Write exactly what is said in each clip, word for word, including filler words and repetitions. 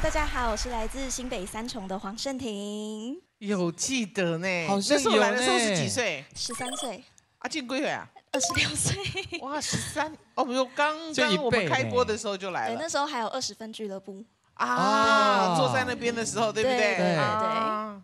大家好，我是来自新北三重的黄圣婷。有记得呢，好像有呢。那时候是几岁？十三岁。啊，进归回啊？二十六岁。哇，十三！哦，不是，刚刚我们开播的时候就来了。对，那时候还有二十分俱乐部。啊，坐在那边的时候，对不对？对对对。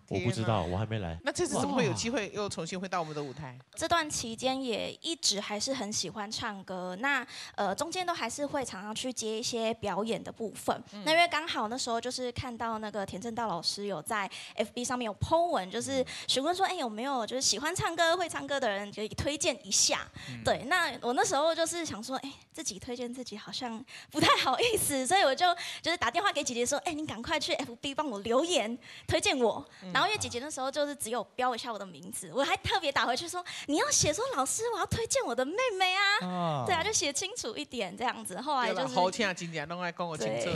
我不知道，我还没来。那这次怎么会有机会又重新回到我们的舞台？这段期间也一直还是很喜欢唱歌，那呃中间都还是会常常去接一些表演的部分。那因为刚好那时候就是看到那个田正道老师有在 F B 上面有 po 文，就是询问说，哎，有没有就是喜欢唱歌、会唱歌的人可以推荐一下？对，那我那时候就是想说，哎，自己推荐自己好像不太好意思，所以我就就是打电话给姐姐说：“哎、欸，你赶快去 F B 帮我留言推荐我。”然后因为姐姐那时候就是只有标一下我的名字，我还特别打回去说：“你要写说老师，我要推荐我的妹妹啊！”哦、对啊，就写清楚一点这样子。后来就是好听啊，今年拢爱讲我清楚。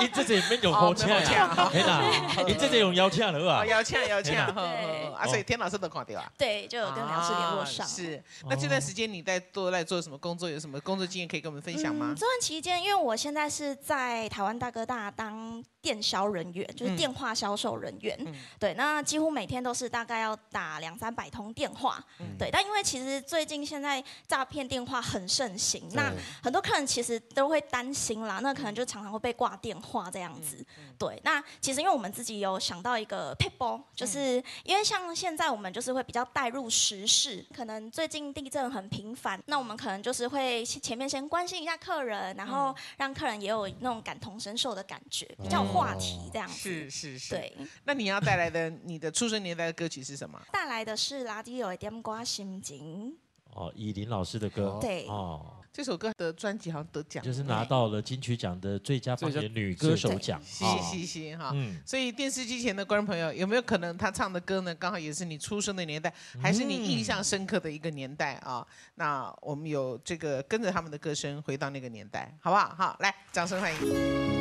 你这阵没有好听啊？哎啦，你这阵用邀请了啊？邀请邀请，对啊，所以田老师都看到啊。对，就有跟老师联络上。是，那这段时间你在都在做什么工作？有什么工作经验可以跟我们分享吗？嗯、这段期间，因为我现在是在台湾大哥大当电销人员，就是电话销售人员。嗯、对，那几乎每天都是大概要打两三百通电话。嗯、对，但因为其实最近现在诈骗电话很盛行，那很多客人其实都会担心啦，那可能就常常会被挂电话这样子。嗯嗯、对，那其实因为我们自己有想到一个 people， 就是因为像现在我们就是会比较带入时事，可能最近地震很频繁，那我们可能就是会前面先关心一下客人，然后让客人也有那种感同身受的感觉，比较。话题这样子，是是是，对。那你要带来的你的出生年代的歌曲是什么？带来的是《拉低有一点我心情》哦，以林老师的歌，对哦。这首歌的专辑好像得奖，就是拿到了金曲奖的最佳方言女歌手奖。是是是哈，所以电视机前的观众朋友，有没有可能他唱的歌呢，刚好也是你出生的年代，还是你印象深刻的一个年代啊？那我们有这个跟着他们的歌声回到那个年代，好不好？好，来，掌声欢迎。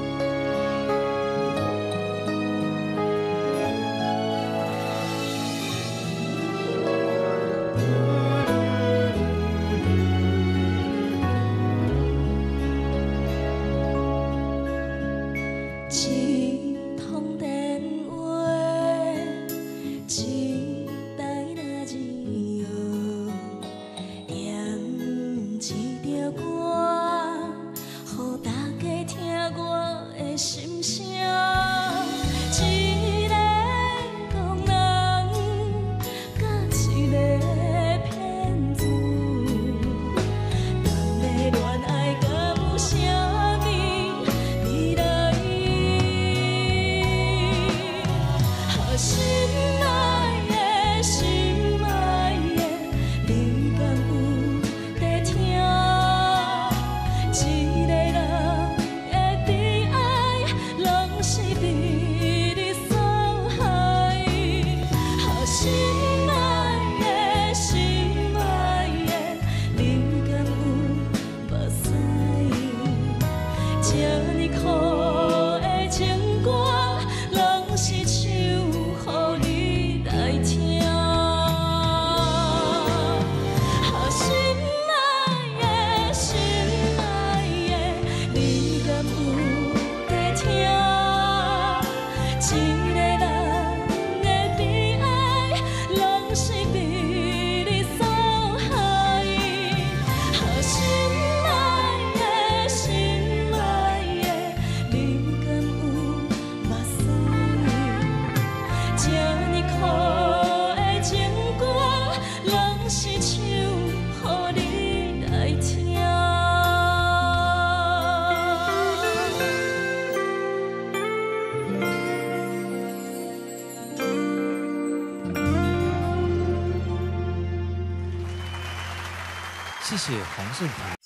谢谢黄圣婷。